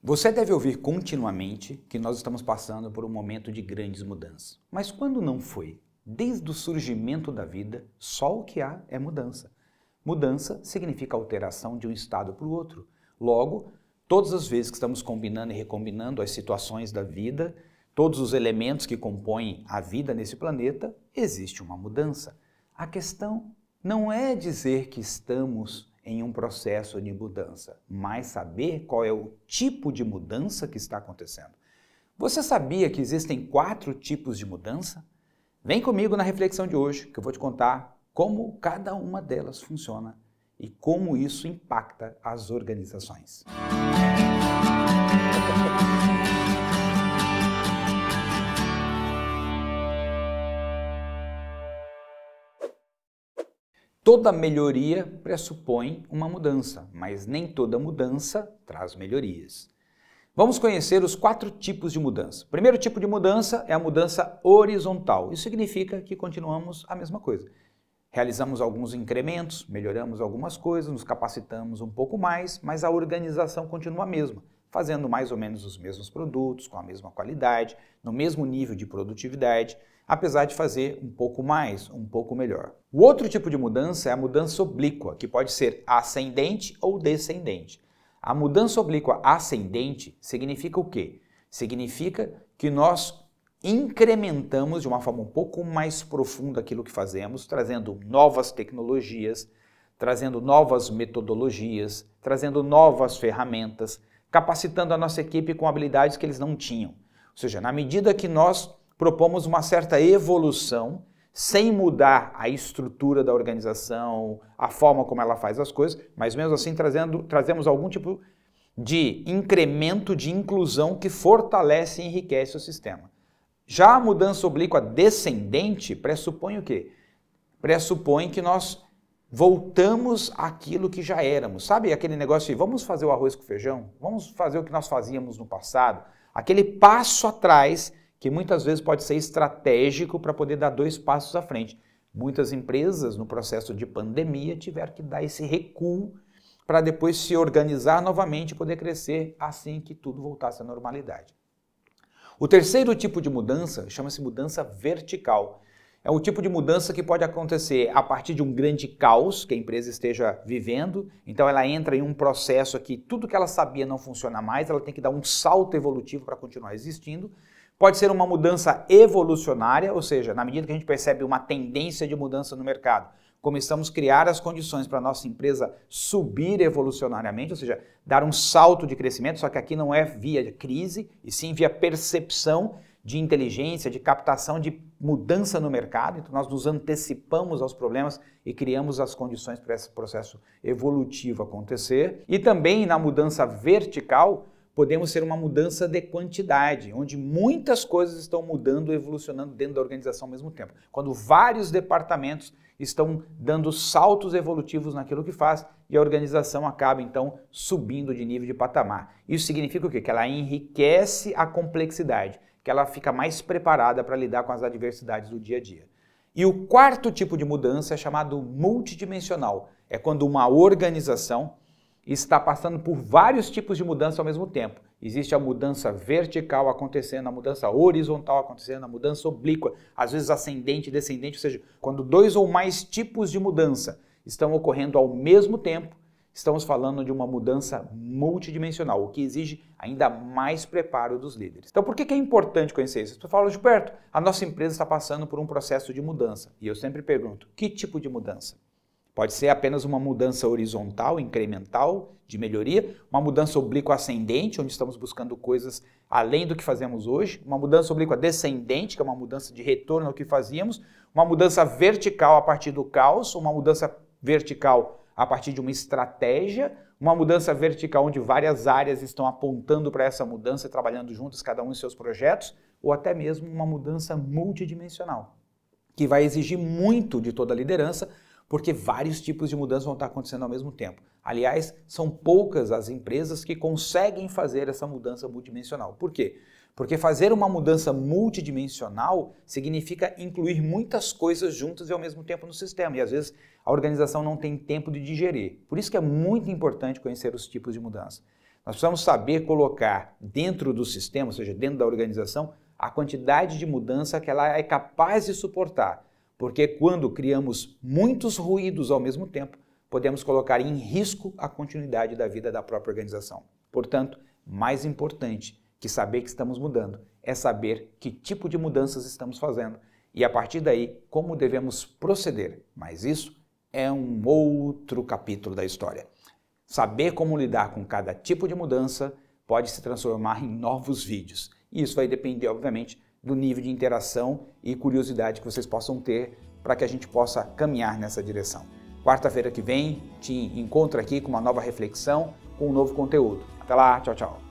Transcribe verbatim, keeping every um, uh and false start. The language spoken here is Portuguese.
Você deve ouvir continuamente que nós estamos passando por um momento de grandes mudanças. Mas quando não foi? Desde o surgimento da vida, só o que há é mudança. Mudança significa alteração de um estado para o outro. Logo, todas as vezes que estamos combinando e recombinando as situações da vida, todos os elementos que compõem a vida nesse planeta, existe uma mudança. A questão não é dizer que estamos em um processo de mudança, mas saber qual é o tipo de mudança que está acontecendo. Você sabia que existem quatro tipos de mudança? Vem comigo na reflexão de hoje, que eu vou te contar como cada uma delas funciona e como isso impacta as organizações. Toda melhoria pressupõe uma mudança, mas nem toda mudança traz melhorias. Vamos conhecer os quatro tipos de mudança. O primeiro tipo de mudança é a mudança horizontal. Isso significa que continuamos a mesma coisa. Realizamos alguns incrementos, melhoramos algumas coisas, nos capacitamos um pouco mais, mas a organização continua a mesma, fazendo mais ou menos os mesmos produtos, com a mesma qualidade, no mesmo nível de produtividade, apesar de fazer um pouco mais, um pouco melhor. O outro tipo de mudança é a mudança oblíqua, que pode ser ascendente ou descendente. A mudança oblíqua ascendente significa o quê? Significa que nós incrementamos de uma forma um pouco mais profunda aquilo que fazemos, trazendo novas tecnologias, trazendo novas metodologias, trazendo novas ferramentas, capacitando a nossa equipe com habilidades que eles não tinham. Ou seja, na medida que nós propomos uma certa evolução, sem mudar a estrutura da organização, a forma como ela faz as coisas, mas mesmo assim trazendo, trazemos algum tipo de incremento de inclusão que fortalece e enriquece o sistema. Já a mudança oblíqua descendente pressupõe o quê? Pressupõe que nós voltamos àquilo que já éramos. Sabe aquele negócio de vamos fazer o arroz com feijão? Vamos fazer o que nós fazíamos no passado? Aquele passo atrás que muitas vezes pode ser estratégico para poder dar dois passos à frente. Muitas empresas, no processo de pandemia, tiveram que dar esse recuo para depois se organizar novamente e poder crescer assim que tudo voltasse à normalidade. O terceiro tipo de mudança chama-se mudança vertical. É um tipo de mudança que pode acontecer a partir de um grande caos que a empresa esteja vivendo. Então ela entra em um processo que tudo que ela sabia não funciona mais, ela tem que dar um salto evolutivo para continuar existindo. Pode ser uma mudança evolucionária, ou seja, na medida que a gente percebe uma tendência de mudança no mercado, começamos a criar as condições para a nossa empresa subir evolucionariamente, ou seja, dar um salto de crescimento, só que aqui não é via crise, e sim via percepção de inteligência, de captação de mudança no mercado. Então nós nos antecipamos aos problemas e criamos as condições para esse processo evolutivo acontecer. E também na mudança vertical, podemos ser uma mudança de quantidade, onde muitas coisas estão mudando, evolucionando dentro da organização ao mesmo tempo. Quando vários departamentos estão dando saltos evolutivos naquilo que faz e a organização acaba, então, subindo de nível de patamar. Isso significa o quê? Que ela enriquece a complexidade, que ela fica mais preparada para lidar com as adversidades do dia a dia. E o quarto tipo de mudança é chamado multidimensional. É quando uma organização está passando por vários tipos de mudança ao mesmo tempo. Existe a mudança vertical acontecendo, a mudança horizontal acontecendo, a mudança oblíqua, às vezes ascendente e descendente, ou seja, quando dois ou mais tipos de mudança estão ocorrendo ao mesmo tempo, estamos falando de uma mudança multidimensional, o que exige ainda mais preparo dos líderes. Então, por que é importante conhecer isso? Você fala, Gilberto, a nossa empresa está passando por um processo de mudança. E eu sempre pergunto, que tipo de mudança? Pode ser apenas uma mudança horizontal, incremental, de melhoria, uma mudança oblíqua ascendente, onde estamos buscando coisas além do que fazemos hoje, uma mudança oblíqua descendente, que é uma mudança de retorno ao que fazíamos, uma mudança vertical a partir do caos, uma mudança vertical a partir de uma estratégia, uma mudança vertical onde várias áreas estão apontando para essa mudança, trabalhando juntas, cada um em seus projetos, ou até mesmo uma mudança multidimensional, que vai exigir muito de toda a liderança, porque vários tipos de mudanças vão estar acontecendo ao mesmo tempo. Aliás, são poucas as empresas que conseguem fazer essa mudança multidimensional. Por quê? Porque fazer uma mudança multidimensional significa incluir muitas coisas juntas e ao mesmo tempo no sistema. E às vezes a organização não tem tempo de digerir. Por isso que é muito importante conhecer os tipos de mudança. Nós precisamos saber colocar dentro do sistema, ou seja, dentro da organização, a quantidade de mudança que ela é capaz de suportar. Porque quando criamos muitos ruídos ao mesmo tempo, podemos colocar em risco a continuidade da vida da própria organização. Portanto, mais importante que saber que estamos mudando é saber que tipo de mudanças estamos fazendo e, a partir daí, como devemos proceder. Mas isso é um outro capítulo da história. Saber como lidar com cada tipo de mudança pode se transformar em novos vídeos. E isso vai depender, obviamente, do nível de interação e curiosidade que vocês possam ter para que a gente possa caminhar nessa direção. Quarta-feira que vem, te encontro aqui com uma nova reflexão, com um novo conteúdo. Até lá, tchau, tchau!